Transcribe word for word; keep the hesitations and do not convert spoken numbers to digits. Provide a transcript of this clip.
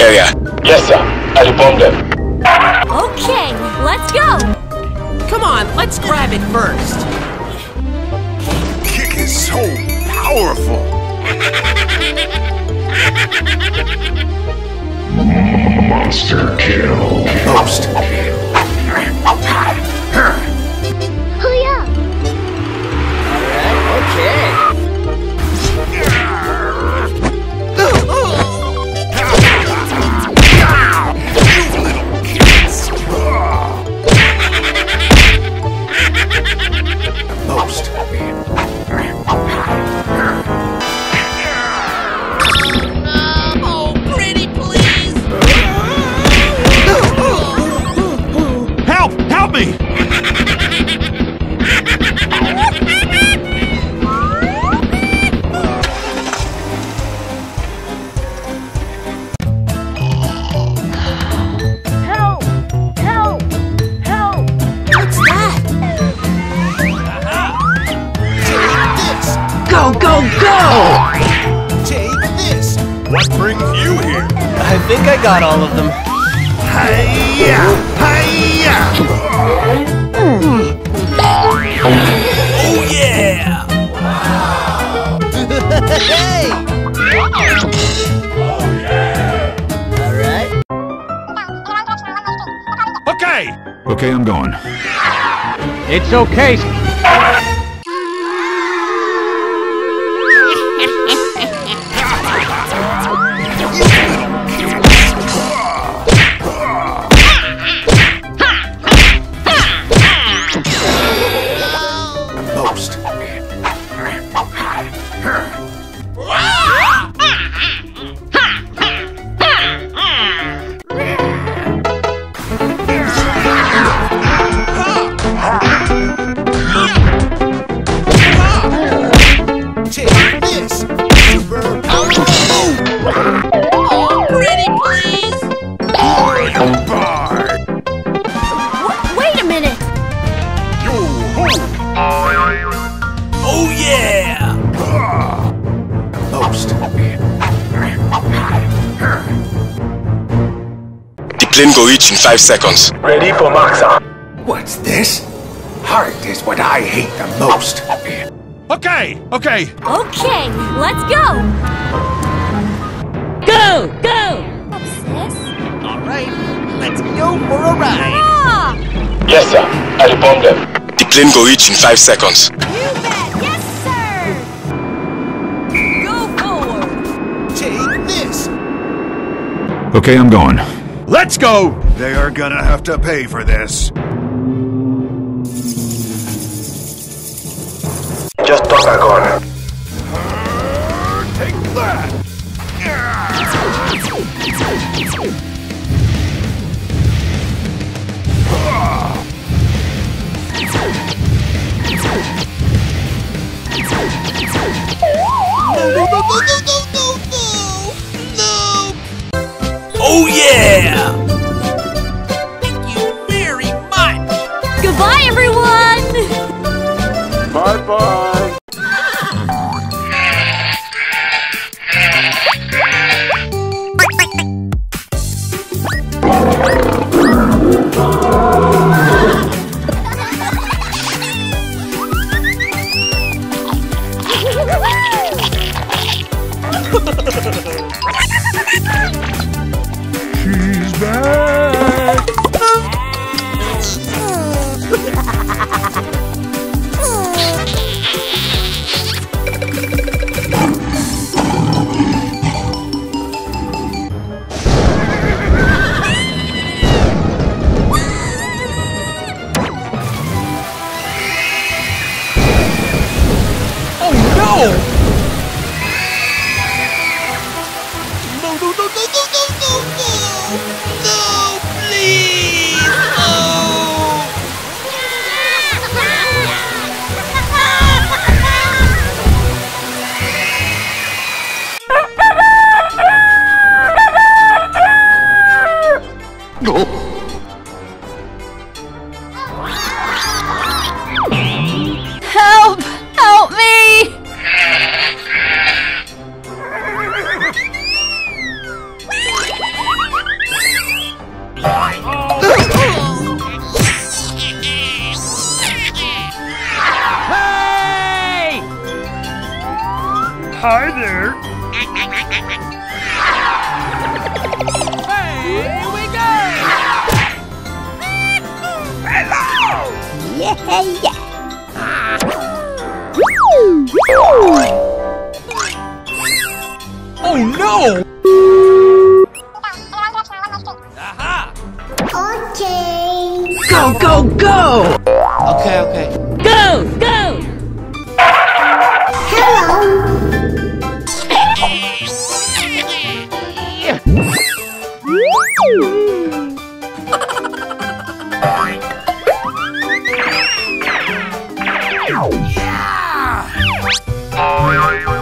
Area. Yes, sir. I'll bomb them. Okay, let's go. Come on, let's grab it first. Kick is so powerful. Monster kill. Monster kill. Hurry up. All right, okay. Oh, pretty please! Go, go, go! Take this! What brings you here? I think I got all of them. Hi-ya! Hi-ya! Oh yeah! Wow! Hey! Oh yeah! Alright? Okay! Okay, I'm going. It's okay! Plane go reach in five seconds. Ready for Maxa. What's this? Heart is what I hate the most. Okay, okay. Okay, let's go. Go, go. What's this? All right, let's go for a ride. Ah! Yes, sir. I bomb them. The plane go reach in five seconds. You bet. Yes, sir. Go forward. Take this. Okay, I'm going. Let's go! They are gonna have to pay for this. Just pop back on it. Take that! No, no, no, no, no, no, no! No! Oh yeah! Bye-bye! She's back! Hi there! Hey, here we go! Hello! Yeah, yeah! Oh no! Aha! Okay! Go, go, go! Okay, okay. Go, go! Hello! Yeah!